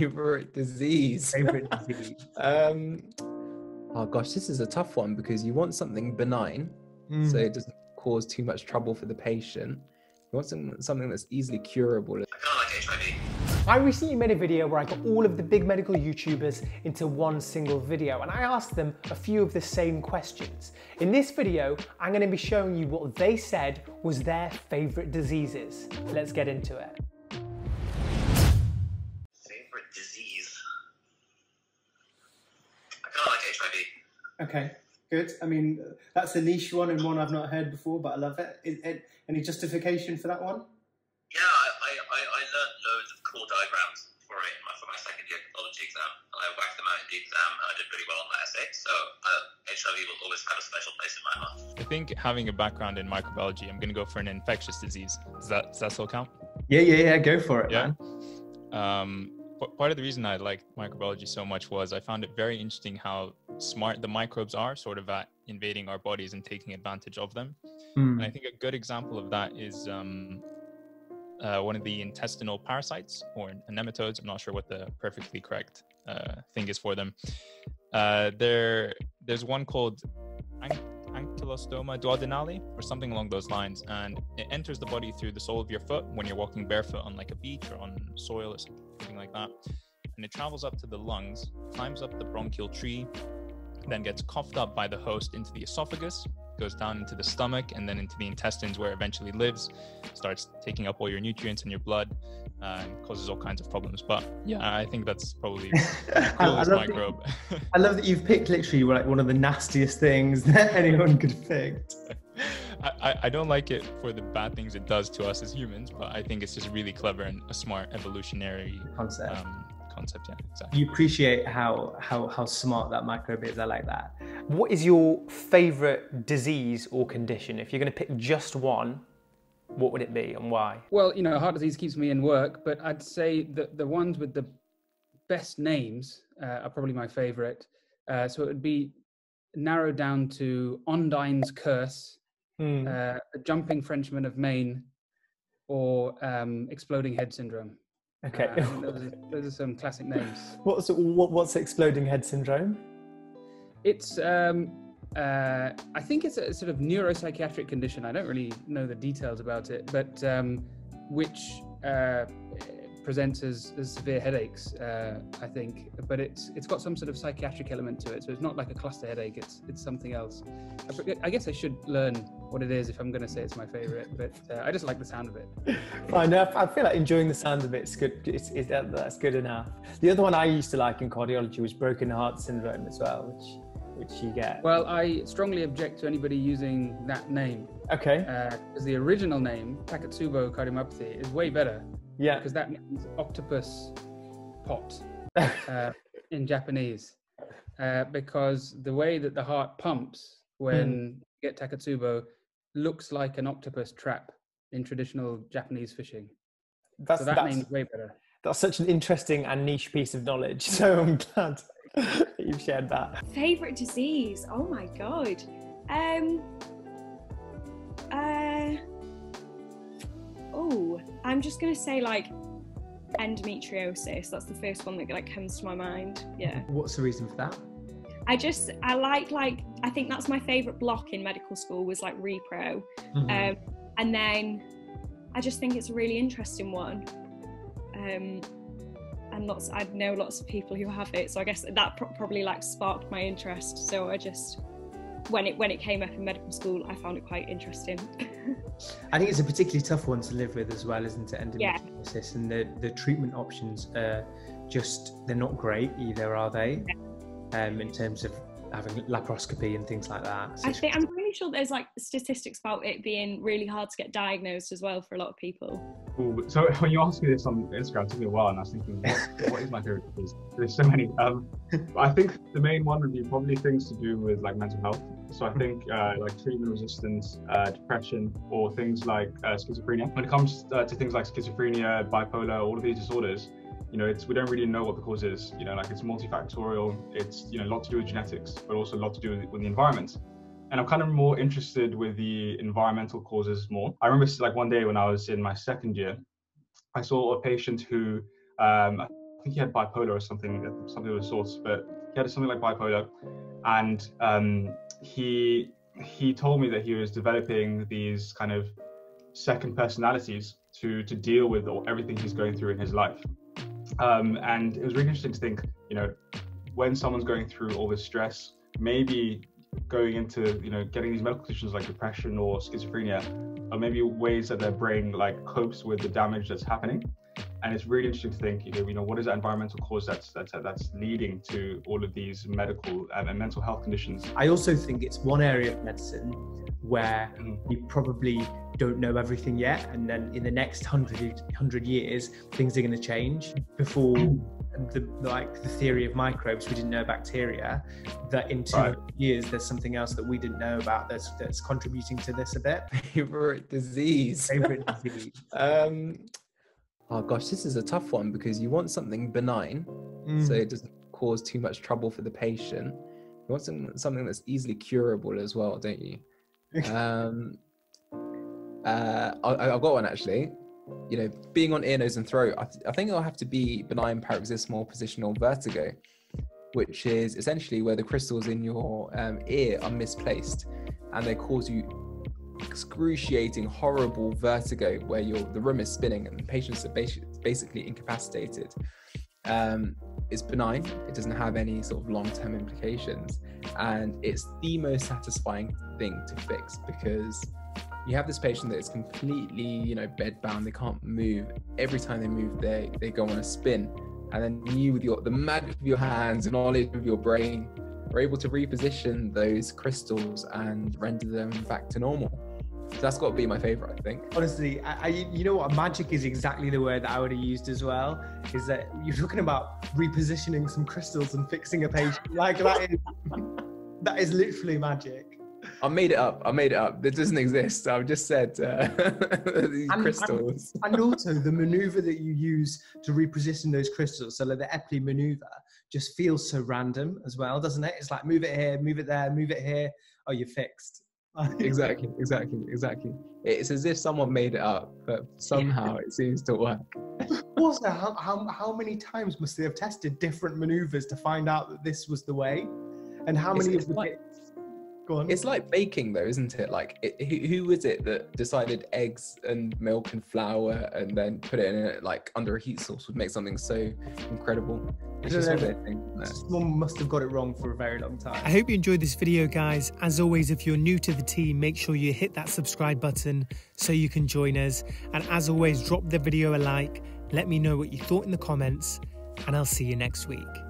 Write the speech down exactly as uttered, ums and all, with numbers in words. favorite disease. Favorite disease. um, oh gosh, this is a tough one because you want something benign, mm. so it doesn't cause too much trouble for the patient. You want some, something that's easily curable. I kind of like H I V. I recently made a video where I got all of the big medical YouTubers into one single video, and I asked them a few of the same questions. In this video, I'm going to be showing you what they said was their favorite diseases. Let's get into it. Favorite disease? I kind of like H I V. Okay. Good. I mean, that's a niche one and one I've not heard before, but I love it. Is, is, any justification for that one? Yeah, I, I, I learned loads of cool diagrams for it in my, for my second year pathology exam. I whacked them out in the exam and I did pretty well on that essay, so uh, H I V will always have a special place in my heart. I think having a background in microbiology, I'm going to go for an infectious disease. Does that, does that still count? Yeah, yeah, yeah. Go for it, yeah. man. Um, Part of the reason I liked microbiology so much was I found it very interesting how smart the microbes are sort of at invading our bodies and taking advantage of them. Mm. And I think a good example of that is um, uh, one of the intestinal parasites or nematodes. I'm not sure what the perfectly correct uh, thing is for them. Uh, there, there's one called ancylostoma duodenale or something along those lines. And it enters the body through the sole of your foot when you're walking barefoot on like a beach or on soil or something. Something like that, and it travels up to the lungs, climbs up the bronchial tree, then gets coughed up by the host into the esophagus, goes down into the stomach, and then into the intestines, where it eventually lives, starts taking up all your nutrients in your blood, uh, and causes all kinds of problems. But yeah, I think that's probably the coolest I microbe. That, I love that you've picked literally like one of the nastiest things that anyone could pick. I, I don't like it for the bad things it does to us as humans, but I think it's just really clever and a smart evolutionary concept. Um, concept, yeah, exactly. You appreciate how, how, how smart that microbe is. I like that. What is your favorite disease or condition? If you're going to pick just one, what would it be and why? Well, you know, heart disease keeps me in work, but I'd say that the ones with the best names uh, are probably my favorite. Uh, so it would be narrowed down to Ondine's Curse, Mm. Uh, a jumping Frenchman of Maine, or um, exploding head syndrome. Okay, uh, those, are, those are some classic names. What's what, what's exploding head syndrome? It's um, uh, I think it's a sort of neuropsychiatric condition. I don't really know the details about it, but um, which uh, presents as, as severe headaches. Uh, I think, but it's it's got some sort of psychiatric element to it. So it's not like a cluster headache. It's it's something else. I, I guess I should learn what it is if I'm going to say it's my favorite, but uh, I just like the sound of it. I know, I feel like enjoying the sound of it is good. It's, it's, that's good enough. The other one I used to like in cardiology was broken heart syndrome as well, which which you get. Well, I strongly object to anybody using that name. Okay. Uh, because the original name, Takotsubo Cardiomyopathy, is way better. Yeah. Because that means octopus pot uh, in Japanese. Uh, because the way that the heart pumps when mm. you get Takotsubo looks like an octopus trap in traditional Japanese fishing. That's, so that that's, name's way better. That's such an interesting and niche piece of knowledge. So I'm glad you've shared that. Favorite disease? Oh my god. Um. Uh. Oh, I'm just gonna say like endometriosis. That's the first one that like comes to my mind. Yeah. What's the reason for that? I just, I like, like, I think that's my favourite block in medical school was like repro. Mm-hmm. um, and then I just think it's a really interesting one. Um, and lots, I know lots of people who have it. So I guess that pro probably like sparked my interest. So I just, when it, when it came up in medical school, I found it quite interesting. I think it's a particularly tough one to live with as well, isn't it? Endometriosis, yeah. And the, the treatment options are just, they're not great either, are they? Yeah. Um, in terms of having laparoscopy and things like that. So I think, I'm pretty sure there's like statistics about it being really hard to get diagnosed as well for a lot of people. Ooh, so when you asked me this on Instagram, it took me a while and I was thinking, what, what is my favorite disease? There's so many. Um, I think the main one would be probably things to do with like mental health. So I think uh, like treatment resistance, uh, depression, or things like uh, schizophrenia. When it comes uh, to things like schizophrenia, bipolar, all of these disorders, you know, it's, we don't really know what the cause is, you know, like it's multifactorial, it's, you know, a lot to do with genetics, but also a lot to do with, with the environment. And I'm kind of more interested with the environmental causes more. I remember like one day when I was in my second year, I saw a patient who, um, I I think he had bipolar or something, something of the sorts, but he had something like bipolar. And um, he he told me that he was developing these kind of second personalities to to deal with all, everything he's going through in his life. Um, and it was really interesting to think, you know, when someone's going through all this stress, maybe going into, you know, getting these medical conditions like depression or schizophrenia, or maybe ways that their brain like copes with the damage that's happening. And it's really interesting to think, you know, you know what is that environmental cause that's that's that's leading to all of these medical and, and mental health conditions. I also think it's one area of medicine where we probably don't know everything yet, and then in the next hundred years things are going to change. Before the like the theory of microbes, we didn't know bacteria, that in two right. years there's something else that we didn't know about that's that's contributing to this a bit. Favorite disease. Favorite disease. um Oh gosh, this is a tough one because you want something benign, mm. so it doesn't cause too much trouble for the patient. You want some, something that's easily curable as well, don't you? um, uh, I, I've got one actually. You know, being on ear, nose and throat, I, th I think it'll have to be benign paroxysmal positional vertigo, which is essentially where the crystals in your um, ear are misplaced and they cause you excruciating, horrible vertigo where you're, the room is spinning and the patients are basi basically incapacitated. Um, it's benign, it doesn't have any sort of long-term implications, and it's the most satisfying thing to fix because you have this patient that is completely, you know, bedbound, they can't move. Every time they move, they, they go on a spin. And then you, with your, the magic of your hands and knowledge of your brain, are able to reposition those crystals and render them back to normal. So that's got to be my favorite, I think. Honestly, I, I, you know what? Magic is exactly the word that I would have used as well, is that you're talking about repositioning some crystals and fixing a patient. Like, that is, that is literally magic. I made it up. I made it up. It doesn't exist. I've just said uh, these and, crystals. And, and also the maneuver that you use to reposition those crystals, so like the Epley manoeuvre, just feels so random as well, doesn't it? It's like move it here, move it there, move it here. Oh, you're fixed. Exactly, exactly, exactly. It's as if someone made it up, but somehow yeah. it seems to work. Also, how, how, how many times must they have tested different manoeuvres to find out that this was the way? And how many it's, of it's the like, Go on. It's like baking though, isn't it? Like, it, who, who was it that decided eggs and milk and flour and then put it in it, like under a heat source would make something so incredible? It's just a thing. Someone must have got it wrong for a very long time. I hope you enjoyed this video, guys. As always, if you're new to the team, make sure you hit that subscribe button so you can join us. And as always, drop the video a like, let me know what you thought in the comments, and I'll see you next week.